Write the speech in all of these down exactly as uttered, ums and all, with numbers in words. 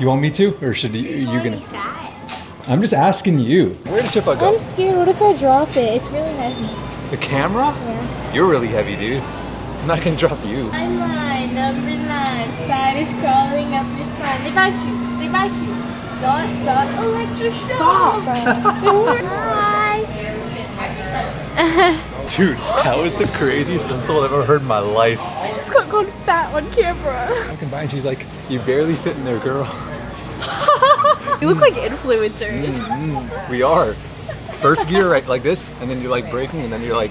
You want me to, or should you? You're you gonna? Fat. I'm just asking you. Where did Chippa go? I'm scared. What if I drop it? It's really heavy. The camera? Yeah. You're really heavy, dude. I'm not gonna drop you. I'm nine, number nine. Spiders crawling up your spine. They bite you. They bite you. Dot dot electric shock. Stop. Hi. Dude, that was the craziest insult I've ever heard in my life. I just got called fat on camera. I can buy, and she's like, you barely fit in there, girl. You look like influencers. Mm-hmm. We are. First gear, right, like this, and then you're like braking, and then you're like.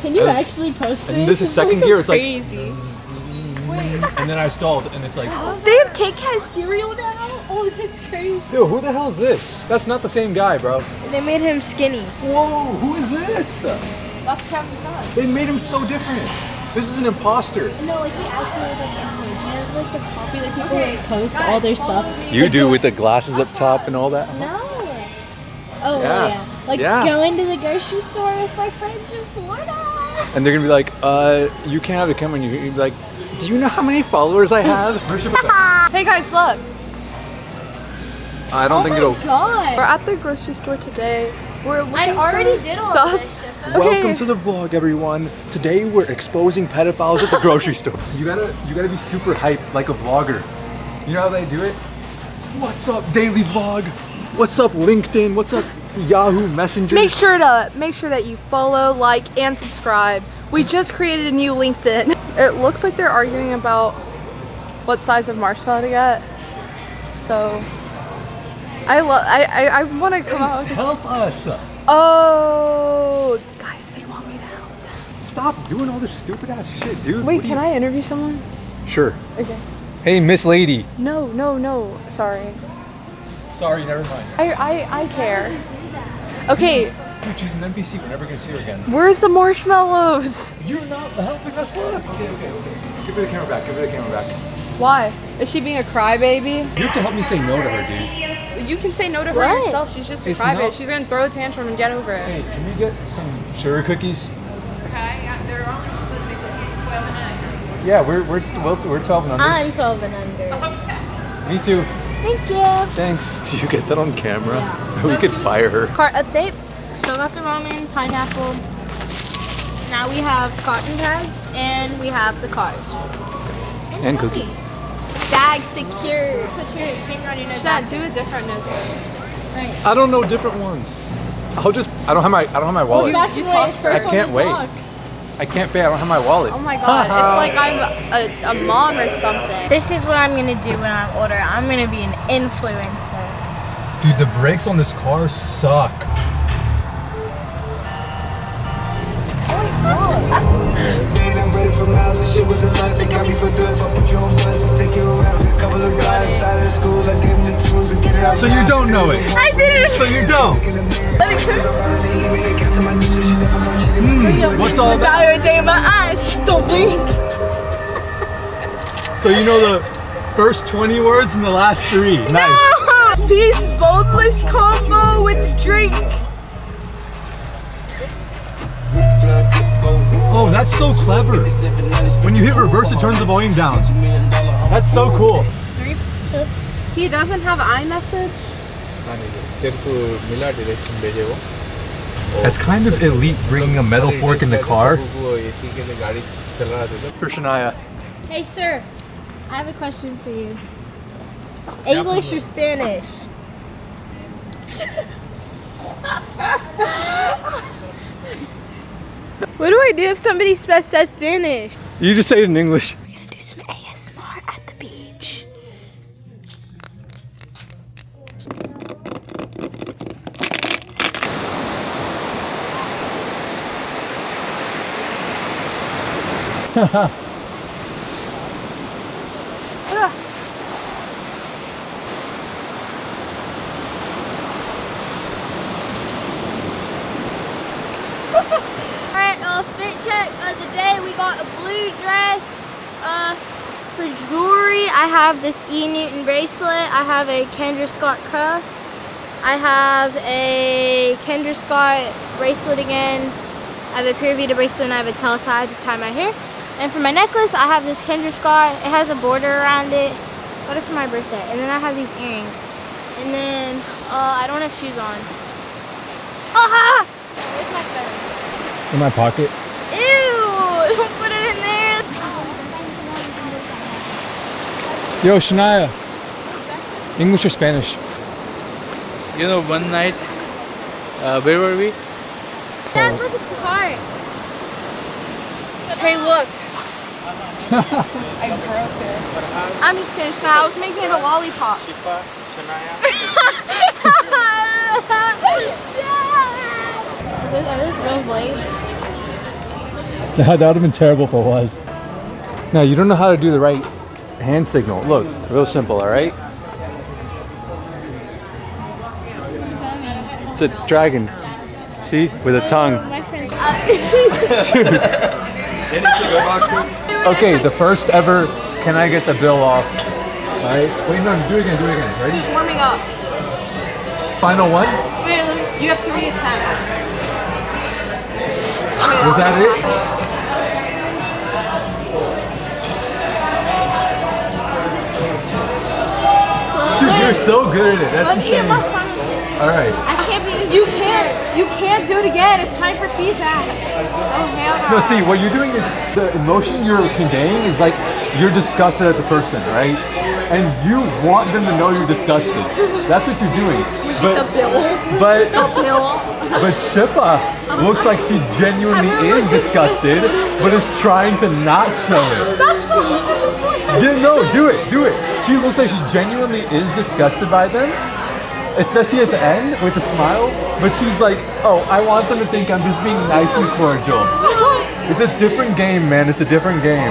Can you uh, actually post this? And this is second gear. It's crazy. Like mm-hmm. Wait. And then I stalled, and it's like. They have KitKat cereal now. Oh, that's crazy. Yo, who the hell is this? That's not the same guy, bro. They made him skinny. Whoa, who is this? That's Kendra Scott. They made him so different. This is an imposter. No, like he actually was like influencer, like the copy, like people okay. post guys, all their stuff. You like, do with the glasses up top and all that. No. Oh yeah. yeah. Like yeah. go into the grocery store with my friends in Florida. And they're gonna be like, uh, you can't have the camera. And you're gonna be like, do you know how many followers I have? Hey guys, look. I don't oh think it'll. Oh my god. We're at the grocery store today. We're looking I already did all this. Okay. Welcome to the vlog, everyone. Today we're exposing pedophiles at the grocery store. You gotta, you gotta be super hyped like a vlogger. You know how they do it? What's up, daily vlog? What's up, LinkedIn? What's up, Yahoo Messenger? Make sure to make sure that you follow, like, and subscribe. We just created a new LinkedIn. It looks like they're arguing about what size of marshmallow to get. So I love. I I, I want to come out. Help us. Oh. Stop doing all this stupid ass shit, dude. Wait, can you... I interview someone? Sure. Okay. Hey, Miss Lady. No, no, no. Sorry. Sorry, never mind. I, I, I care. Okay. Dude, she's an N P C. We're never gonna see her again. Where's the marshmallows? You're not helping us look. Okay, okay, okay. Give her the camera back. Give her the camera back. Why? Is she being a crybaby? You have to help me say no to her, dude. You can say no to her right. yourself. She's just a crybaby. Not... She's gonna throw a tantrum and get over it. Hey, can we get some sugar cookies? Yeah, we're we're we're twelve and under. I'm twelve and under. Me too. Thank you. Thanks. Did you get that on camera? Yeah. We could fire her. Cart update. Still got the ramen, pineapple. Now we have cotton tags and we have the cards. And, and cookie. cookie. Bag secure. Put your finger on your nose. Shad, do a different nose. Right. I don't know different ones. I'll just. I don't have my. I don't have my wallet. Well, you actually first I can't wait. Talk. I can't pay, I don't have my wallet. Oh my god, it's like I'm a, a mom or something. This is what I'm gonna do when I'm older. I'm gonna be an influencer. Dude, the brakes on this car suck. So you don't know it. I didn't. So you don't. Let me cook. Mm, what's all that? Day in my eyes, don't blink. So you know the first twenty words and the last three. No! Nice. Peace, boneless combo with drink. Oh, that's so clever. When you hit reverse, it turns the volume down. That's so cool. He doesn't have iMessage. That's kind of elite, bringing a metal fork in the car. For Shanaaya. Hey sir, I have a question for you. English or Spanish? What do I do if somebody says Spanish? You just say it in English. We're gonna do some A S M R at the beach. Alright, uh, fit check of the day. We got a blue dress uh, for jewelry. I have this Enewton bracelet. I have a Kendra Scott cuff. I have a Kendra Scott bracelet again. I have a Pura Vida bracelet and I have a towel tie to tie my hair. And for my necklace, I have this Kendra Scott. It has a border around it. got it for my birthday. And then I have these earrings. And then uh, I don't have shoes on. Aha! Where's my phone? In my pocket. Ew! Don't put it in there. Yo, Shanaaya. English or Spanish? You know, one night, uh, where were we? Dad, look, it's hard. Hey, look. I broke it. I'm just finished now. I was making it a lollipop. Are those real blades? That would have been terrible if it was. Now, you don't know how to do the right hand signal. Look, real simple, all right? It's a dragon. See? With a tongue. Dude. Okay, the first ever, can I get the bill off? Alright? Wait, no, do it again, do it again. Ready? She's warming up. Final one? Wait, you have three attempts. Was that it? Dude, you're so good at it. That's insane. Alright. I can't be, you can't. You can't do it again. It's time for feedback. Oh, hell no. No, see, what you're doing is the emotion you're conveying is like you're disgusted at the person, right? And you want them to know you're disgusted. That's what you're doing. But, but, but Shifa looks like she genuinely is disgusted, but is trying to not show it. That's so yeah, no, do it, do it. She looks like she genuinely is disgusted by them. Especially at the end with a smile, but she's like, oh, I want them to think I'm just being nice and cordial. It's a different game, man. It's a different game.